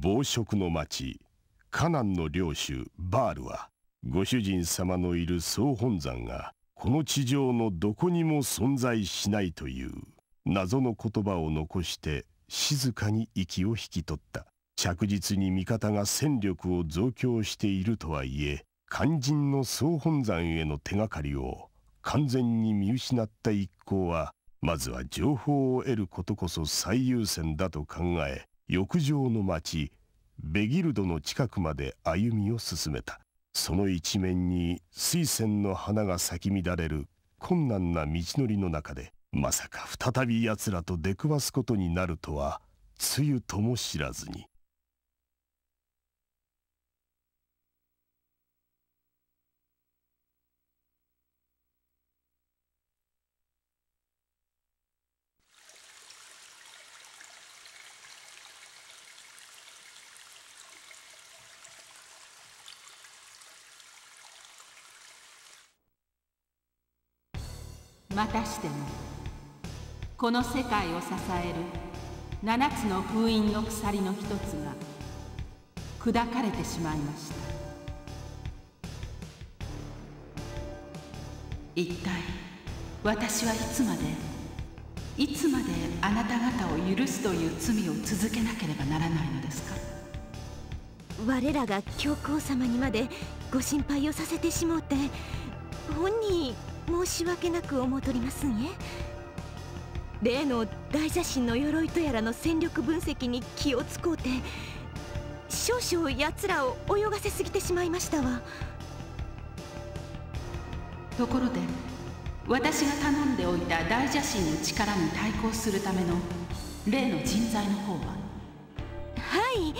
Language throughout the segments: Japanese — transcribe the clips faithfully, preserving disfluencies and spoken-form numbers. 暴食の町カナンの領主バールは、ご主人様のいる総本山がこの地上のどこにも存在しないという謎の言葉を残して静かに息を引き取った。着実に味方が戦力を増強しているとはいえ、肝心の総本山への手がかりを完全に見失った一行は、まずは情報を得ることこそ最優先だと考え、浴場の町ベギルドの近くまで歩みを進めた。その一面に水仙の花が咲き乱れる困難な道のりの中で、まさか再び奴らと出くわすことになるとはつゆとも知らずに。またしてもこの世界を支える七つの封印の鎖の一つが砕かれてしまいました。一体私はいつまでいつまであなた方を許すという罪を続けなければならないのですか。我らが教皇様にまでご心配をさせてしもうて、本人申し訳なく思うとりますんえ。例の大邪神の鎧とやらの戦力分析に気を使うて、少々やつらを泳がせすぎてしまいましたわ。ところで、私が頼んでおいた大邪神の力に対抗するための例の人材の方は。はい、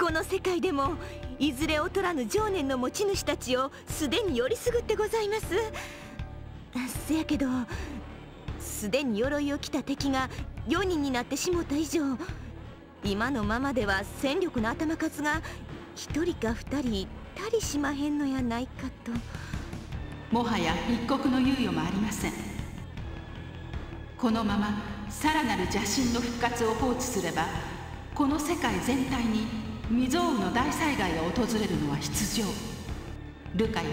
この世界でもいずれ劣らぬ情念の持ち主たちをすでによりすぐってございます。せやけど、すでに鎧を着た敵がよにんになってしもた以上、今のままでは戦力の頭数がひとりかふたりいたりしまへんのやないかと。もはや一刻の猶予もありません。このままさらなる邪神の復活を放置すれば、この世界全体に未曾有の大災害が訪れるのは必要。ルカよ、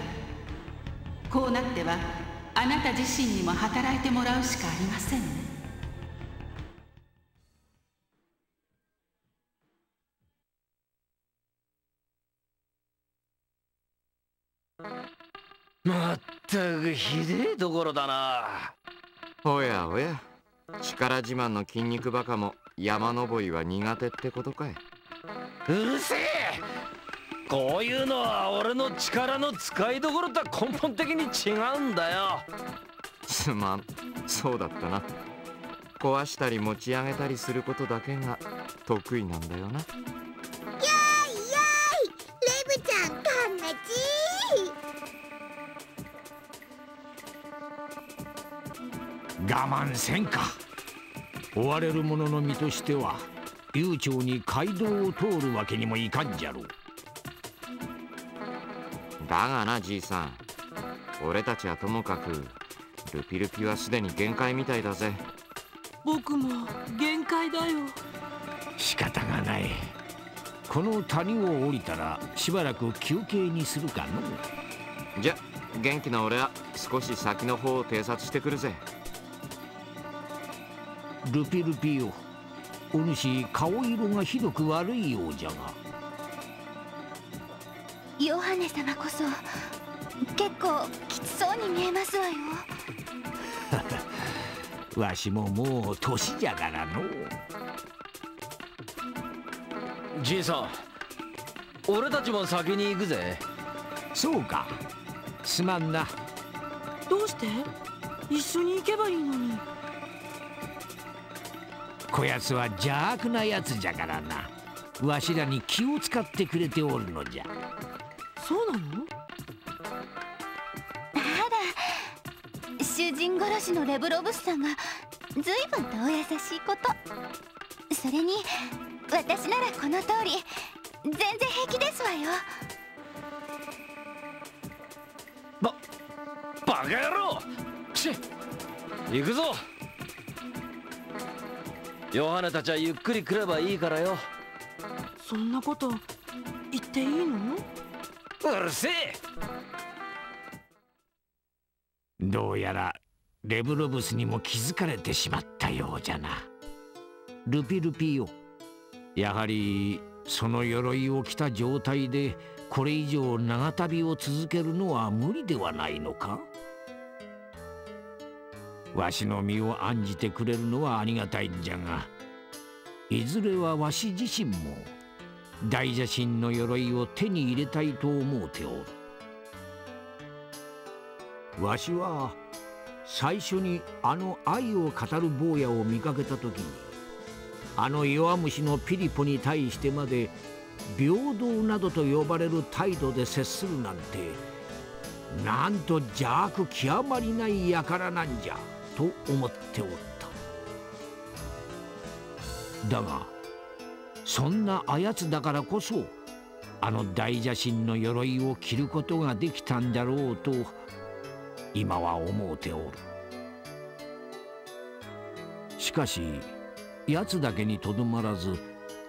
こうなってはあなた自身にも働いてもらうしかありませんね。まったくひでえところだな。おやおや、力自慢の筋肉バカも山登りは苦手ってことかい。うるせえ、こういうのは俺の力の使いどころとは根本的に違うんだよ。すまん、そうだったな。壊したり持ち上げたりすることだけが得意なんだよな。やいやい、レブちゃんこんなじー我慢せんか。追われる者の身としては悠長に街道を通るわけにもいかんじゃろう。だがなじいさん、俺たちはともかくルピルピはすでに限界みたいだぜ。僕も限界だよ。仕方がない。この谷を降りたらしばらく休憩にするかの。じゃ元気な俺は少し先の方を偵察してくるぜ。ルピルピよ、お主顔色がひどく悪いようじゃが。ヨハネ様こそ結構きつそうに見えますわよ。わしももう年じゃからの。じいさん、俺たちも先に行くぜ。そうか、すまんな。どうして一緒に行けばいいのに。こやつは邪悪なやつじゃからな。わしらに気を使ってくれておるのじゃ。そうなの？あら、囚人殺しのレブロブスさんが随分とお優しいこと。それに私ならこの通り全然平気ですわよ。ば、バカ野郎。し、行くぞ。ヨハネたちはゆっくり来ればいいからよ。そんなこと言っていいの？うるせえ。どうやらレブロブスにも気づかれてしまったようじゃな。ルピルピよ、やはりその鎧を着た状態でこれ以上長旅を続けるのは無理ではないのか？わしの身を案じてくれるのはありがたいんじゃが、いずれはわし自身も大邪神の鎧を手に入れたいと思うておる。わしは最初にあの愛を語る坊やを見かけた時に、あの弱虫のピリポに対してまで平等などと呼ばれる態度で接するなんて、なんと邪悪極まりない輩なんじゃと思っておった。だがそんなあやつだからこそ、あの大邪神の鎧を着ることができたんだろうと今は思うておる。しかしやつだけにとどまらず、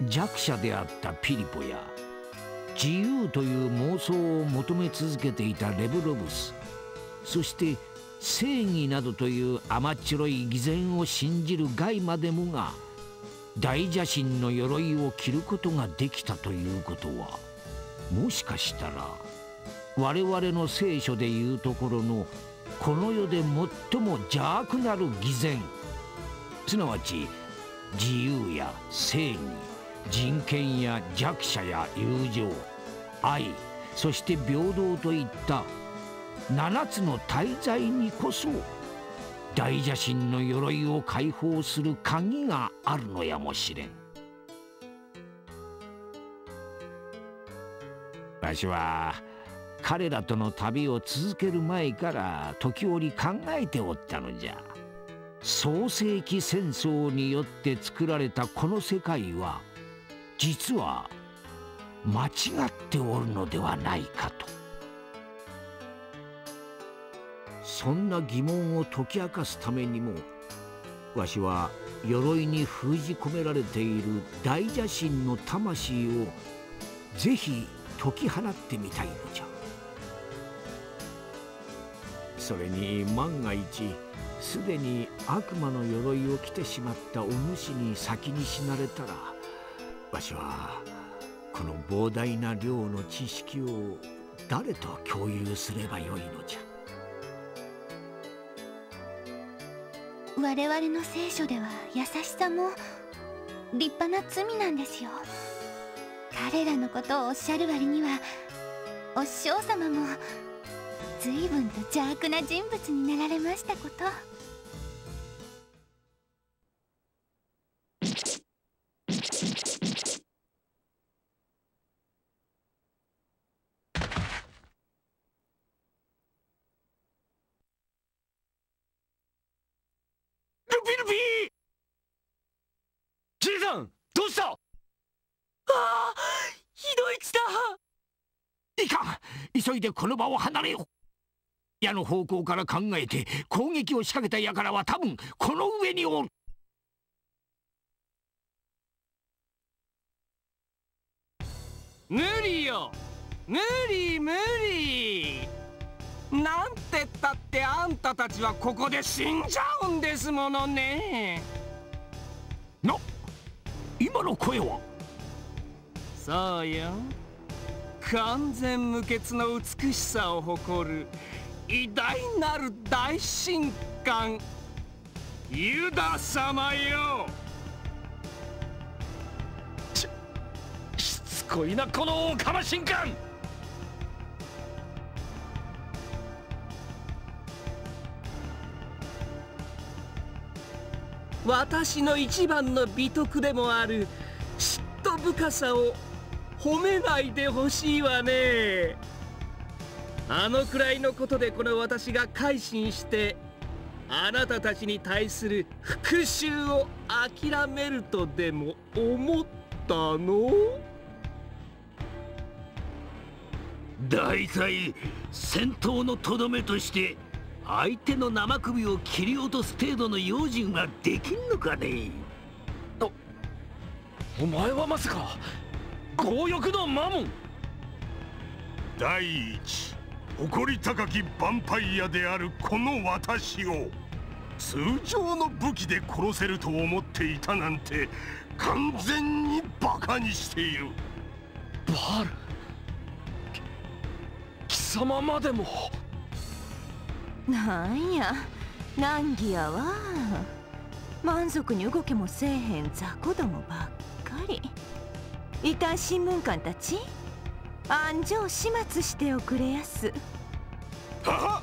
弱者であったピリポや自由という妄想を求め続けていたレブロブス、そして正義などという甘っちょろい偽善を信じるガイまでもが大邪神の鎧を着ることができたということは、もしかしたら我々の聖書でいうところのこの世で最も邪悪なる偽善、すなわち自由や正義、人権や弱者や友情、愛、そして平等といったななつの大罪にこそ大邪神の鎧を解放する鍵があるのやもしれん。わしは彼らとの旅を続ける前から時折考えておったのじゃ。創世紀戦争によって作られたこの世界は、実は間違っておるのではないかと。そんな疑問を解き明かすためにも、わしは鎧に封じ込められている大邪神の魂をぜひ解き放ってみたいのじゃ。それに万が一、すでに悪魔の鎧を着てしまったお主に先に死なれたら、わしはこの膨大な量の知識を誰と共有すればよいのじゃ。我々の聖書では優しさも立派な罪なんですよ。彼らのことをおっしゃる割には、お師匠様も随分と邪悪な人物になられましたこと。ルピルピー、ジェイさん、どうした？ああ、ひどい血だ。いかん、急いでこの場を離れよ。矢の方向から考えて攻撃を仕掛けた矢からは多分この上におる。無理よ、無理無理。なんてったってあんたたちはここで死んじゃうんですものね。な、今の声は？そうよ、完全無欠の美しさを誇る偉大なる大神官ユダ様よ。ししつこいなこのオオカマ神官。私の一番の美徳でもある嫉妬深さを褒めないでほしいわね。あのくらいのことでこの私が改心してあなたたちに対する復讐を諦めるとでも思ったの？大体戦闘のとどめとして相手の生首を切り落とす程度の用心はできんのかね。お、お前はまさか。強欲の魔門。第一、誇り高きヴァンパイアであるこの私を通常の武器で殺せると思っていたなんて完全にバカにしている。バール、貴様までも。なんや難儀やわ、満足に動けもせえへん雑魚どもばっかり。異端審問官たち、安城始末しておくれやす。はは、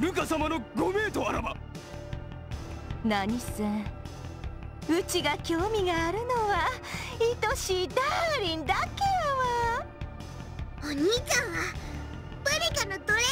ルカ様のご名とあらば。何せうちが興味があるのは愛しいダーリンだけやわ。お兄ちゃんはバリカの奴隷